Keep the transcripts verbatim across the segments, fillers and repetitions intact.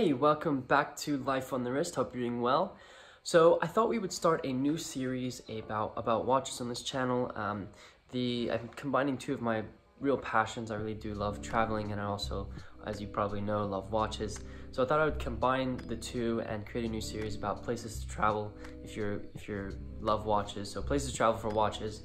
Hey, welcome back to Life on the Wrist. Hope you're doing well. So I thought we would start a new series about about watches on this channel. Um, the I'm combining two of my real passions. I really do love traveling, and I also, as you probably know, love watches. So I thought I would combine the two and create a new series about places to travel if you're if you love watches. So places to travel for watches.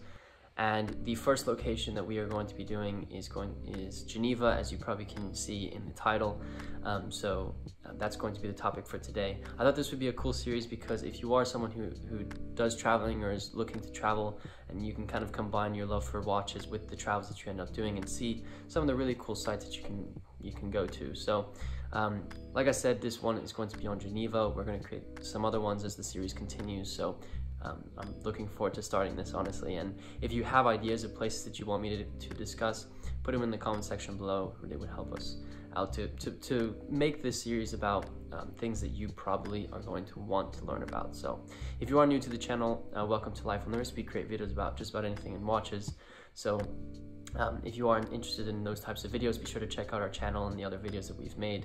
And the first location that we are going to be doing is going is Geneva, as you probably can see in the title. Um, so that's going to be the topic for today. I thought this would be a cool series because if you are someone who, who does traveling or is looking to travel, and you can kind of combine your love for watches with the travels that you end up doing and see some of the really cool sites that you can you can go to. So um, like I said, this one is going to be on Geneva. We're going to create some other ones as the series continues. So Um, I'm looking forward to starting this, honestly, and if you have ideas of places that you want me to, to discuss, put them in the comment section below. It would help us out to, to, to make this series about um, things that you probably are going to want to learn about. So if you are new to the channel, uh, welcome to Life on the Wrist. We create videos about just about anything in watches. So um, if you are interested in those types of videos, be sure to check out our channel and the other videos that we've made.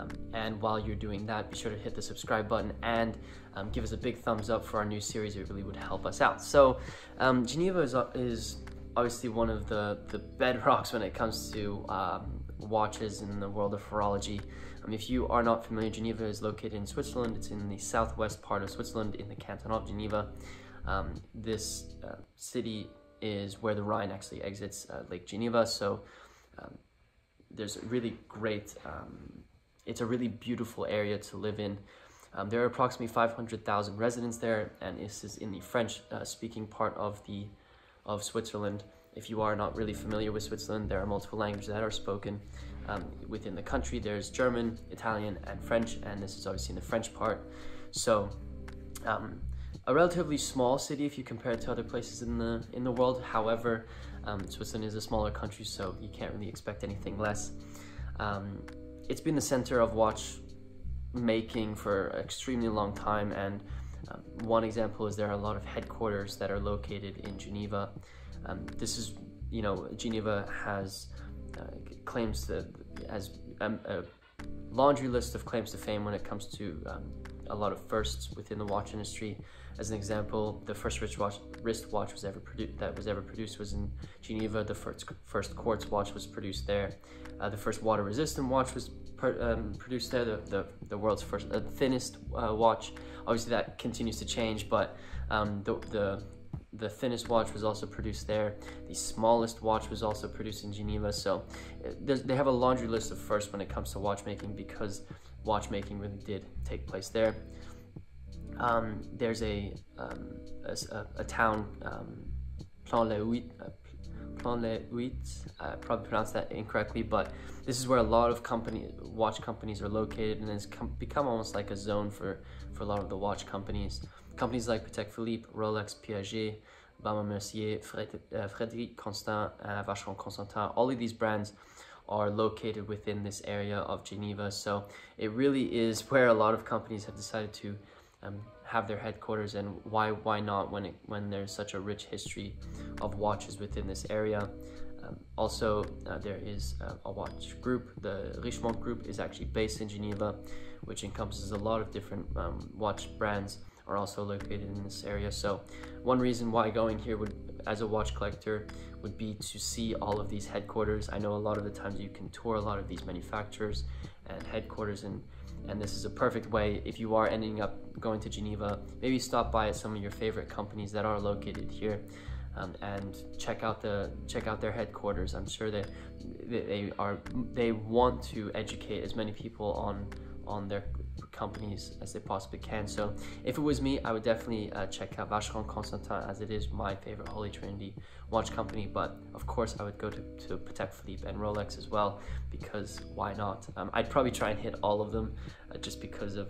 Um, and while you're doing that, be sure to hit the subscribe button and um, give us a big thumbs up for our new series. It really would help us out. So um, Geneva is, uh, is obviously one of the, the bedrocks when it comes to um, watches in the world of horology. Um, if you are not familiar, Geneva is located in Switzerland. It's in the southwest part of Switzerland in the canton of Geneva. Um, this uh, city is where the Rhine actually exits uh, Lake Geneva. So um, there's really great... Um, It's a really beautiful area to live in. Um, there are approximately five hundred thousand residents there, and this is in the French-speaking uh, part of the of Switzerland. If you are not really familiar with Switzerland, there are multiple languages that are spoken um, within the country. There's German, Italian, and French, and this is obviously in the French part. So, um, a relatively small city if you compare it to other places in the in the world. However, um, Switzerland is a smaller country, so you can't really expect anything less. Um, It's been the center of watch making for an extremely long time, and um, one example is there are a lot of headquarters that are located in Geneva. Um, this is, you know, Geneva has uh, claims to, as um, a laundry list of claims to fame when it comes to um, a lot of firsts within the watch industry. As an example, the first wristwatch, wristwatch was ever produced that was ever produced was in Geneva. The first first quartz watch was produced there. Uh, the first water-resistant watch was per, um, produced there. The the, the world's first uh, thinnest uh, watch. Obviously, that continues to change, but um, the the the thinnest watch was also produced there. The smallest watch was also produced in Geneva. So they have a laundry list of firsts when it comes to watchmaking because watchmaking really did take place there. Um, there's a, um, a, a town, um, Plan-les-Ouates, uh, Plan-les-Ouates, I probably pronounced that incorrectly, but this is where a lot of company, watch companies are located, and it's com become almost like a zone for, for a lot of the watch companies. Companies like Patek Philippe, Rolex, Piaget, Baume et Mercier, Fred, uh, Frederique Constant, uh, Vacheron Constantin, all of these brands are located within this area of Geneva. So it really is where a lot of companies have decided to Um, have their headquarters, and why why not when it when there's such a rich history of watches within this area. Um, also, uh, there is uh, a watch group. The Richemont group is actually based in Geneva, which encompasses a lot of different um, watch brands are also located in this area. So one reason why going here would, as a watch collector, would be to see all of these headquarters. I know a lot of the times you can tour a lot of these manufacturers and headquarters, and And this is a perfect way if you are ending up going to Geneva. Maybe stop by at some of your favorite companies that are located here, um, and check out the check out their headquarters. I'm sure that they are they want to educate as many people on on their companies as they possibly can. So if it was me, I would definitely uh, check out Vacheron Constantin, as it is my favorite Holy Trinity watch company. But of course, I would go to, to Patek Philippe and Rolex as well, because why not? Um, I'd probably try and hit all of them, uh, just because of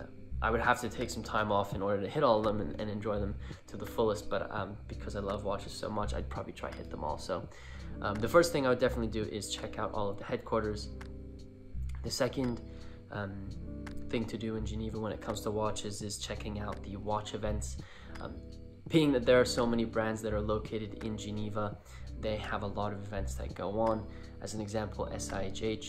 uh, I would have to take some time off in order to hit all of them and, and enjoy them to the fullest. But um, because I love watches so much, I'd probably try and hit them all. So um, the first thing I would definitely do is check out all of the headquarters. The second um, thing to do in Geneva when it comes to watches is checking out the watch events. Um, being that there are so many brands that are located in Geneva, they have a lot of events that go on. As an example, S I H H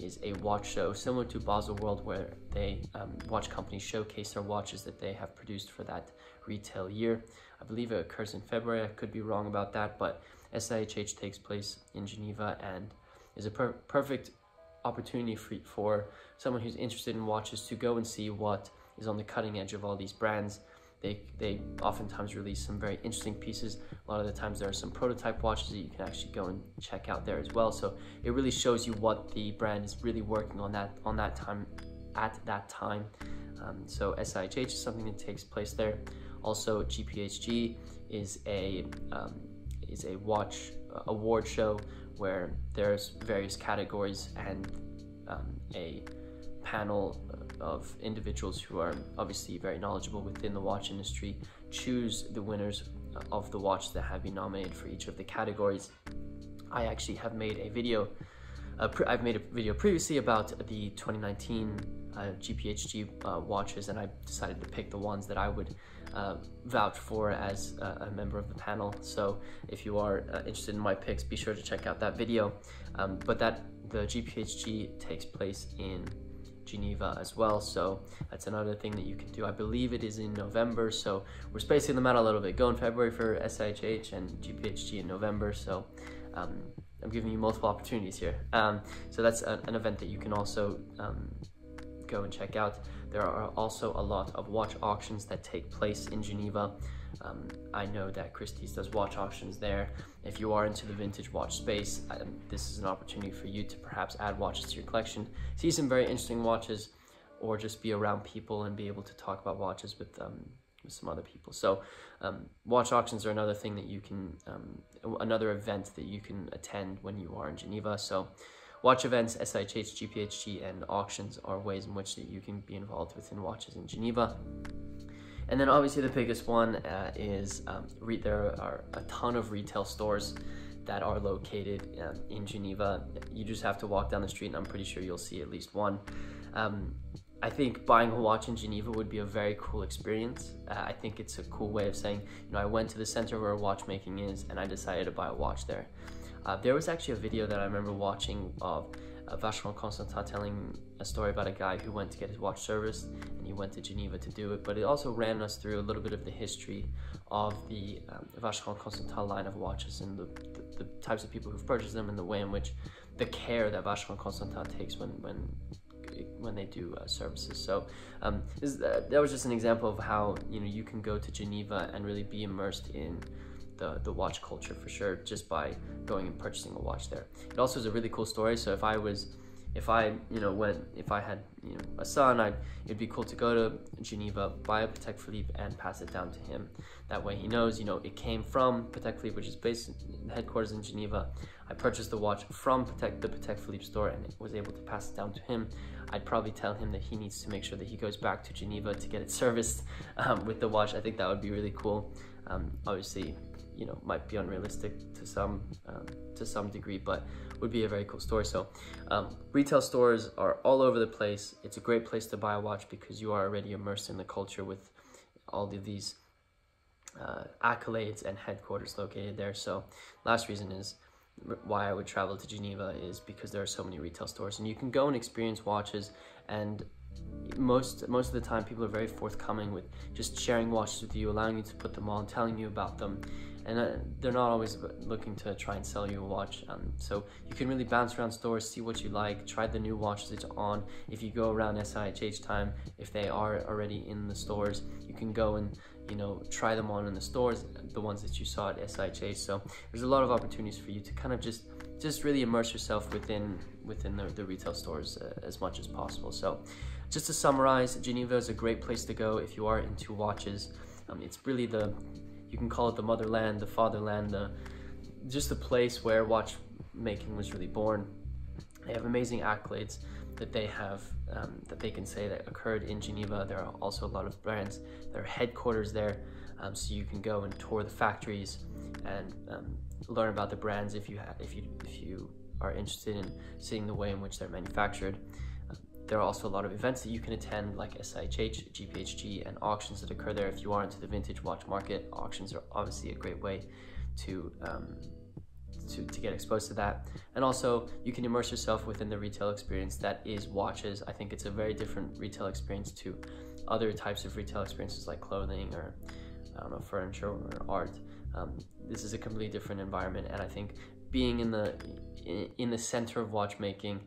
is a watch show similar to Basel World, where they um, watch companies showcase their watches that they have produced for that retail year. I believe it occurs in February. I could be wrong about that, but S I H H takes place in Geneva and is a per perfect opportunity for, for someone who's interested in watches to go and see what is on the cutting edge of all these brands. They, they oftentimes release some very interesting pieces. A lot of the times there are some prototype watches that you can actually go and check out there as well. So it really shows you what the brand is really working on that on that time at that time. Um, so S I H H is something that takes place there. Also, G P H G is a um, is a watch award show where there's various categories and um, a panel of individuals who are obviously very knowledgeable within the watch industry choose the winners of the watch that have been nominated for each of the categories. I actually have made a video, uh, I've made a video previously about the twenty nineteen uh, G P H G uh, watches, and I decided to pick the ones that I would uh, vouch for as uh, a member of the panel. So if you are uh, interested in my picks, be sure to check out that video. Um, but that the G P H G takes place in Geneva as well, so that's another thing that you can do. I believe it is in November, so we're spacing them out a little bit. Go in February for S I H H and G P H G in November, so um, I'm giving you multiple opportunities here. Um, so that's a, an event that you can also um, go and check out. There are also a lot of watch auctions that take place in Geneva. Um, I know that Christie's does watch auctions there. If you are into the vintage watch space, um, this is an opportunity for you to perhaps add watches to your collection, see some very interesting watches, or just be around people and be able to talk about watches with, um, with some other people. So um, watch auctions are another thing that you can, um, another event that you can attend when you are in Geneva. So watch events, S I H H, G P H G, and auctions are ways in which that you can be involved within watches in Geneva. And then obviously the biggest one uh, is um, re there are a ton of retail stores that are located um, in Geneva. You just have to walk down the street and I'm pretty sure you'll see at least one. Um, I think buying a watch in Geneva would be a very cool experience. Uh, I think it's a cool way of saying, you know, I went to the center where watchmaking is and I decided to buy a watch there. Uh, there was actually a video that I remember watching of Uh, Vacheron Constantin telling a story about a guy who went to get his watch serviced and he went to Geneva to do it, but it also ran us through a little bit of the history of the um, Vacheron Constantin line of watches and the, the, the types of people who've purchased them and the way in which the care that Vacheron Constantin takes when when when they do uh, services. So um, this, uh, that was just an example of how, you know, you can go to Geneva and really be immersed in The, the watch culture for sure just by going and purchasing a watch there. It also is a really cool story. So if I was, if I, you know, went, if I had, you know, a son, I'd, it'd be cool to go to Geneva, buy a Patek Philippe and pass it down to him. That way he knows, you know, it came from Patek Philippe, which is based in headquarters in Geneva. I purchased the watch from Patek, the Patek Philippe store, and was able to pass it down to him. I'd probably tell him that he needs to make sure that he goes back to Geneva to get it serviced um, with the watch. I think that would be really cool. Um, obviously, you know, might be unrealistic to some um, to some degree, but would be a very cool story. So um, retail stores are all over the place. It's a great place to buy a watch because you are already immersed in the culture with all of these uh, accolades and headquarters located there. So last reason is why I would travel to Geneva is because there are so many retail stores and you can go and experience watches, and Most most of the time people are very forthcoming with just sharing watches with you, allowing you to put them on, telling you about them, and uh, they're not always looking to try and sell you a watch. Um, so you can really bounce around stores, see what you like, try the new watches it's on. If you go around S I H H time, if they are already in the stores, you can go and, you know, try them on in the stores, the ones that you saw at S I H H. So there's a lot of opportunities for you to kind of just just really immerse yourself within within the, the retail stores uh, as much as possible. So just to summarize, Geneva is a great place to go if you are into watches. Um, it's really the, you can call it the motherland, the fatherland, the just the place where watchmaking was really born. They have amazing accolades that they have, um, that they can say that occurred in Geneva. There are also a lot of brands that are headquarters there, um, so you can go and tour the factories and um, learn about the brands if you, ha if, you, if you are interested in seeing the way in which they're manufactured. Um, there are also a lot of events that you can attend like S I H H, G P H G, and auctions that occur there. If you are into the vintage watch market, auctions are obviously a great way to, um, to, to get exposed to that. And also you can immerse yourself within the retail experience that is watches. I think it's a very different retail experience to other types of retail experiences like clothing or I don't know, furniture or art. Um, this is a completely different environment, and I think being in the in, in the center of watchmaking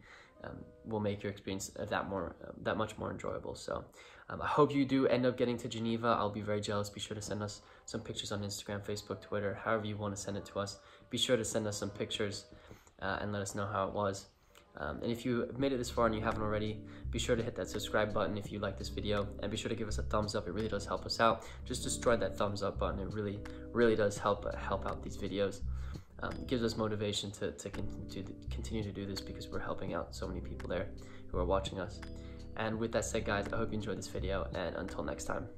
um, will make your experience of that more uh, that much more enjoyable. So um, I hope you do end up getting to Geneva. I'll be very jealous. Be sure to send us some pictures on Instagram, Facebook, Twitter, however you want to send it to us. Be sure to send us some pictures uh, and let us know how it was. Um, and if you made it this far and you haven't already, be sure to hit that subscribe button if you like this video, and be sure to give us a thumbs up. It really does help us out. Just destroy that thumbs up button. It really, really does help help out these videos. Um, it gives us motivation to, to, con to continue to do this because we're helping out so many people there who are watching us. And with that said, guys, I hope you enjoyed this video, and until next time.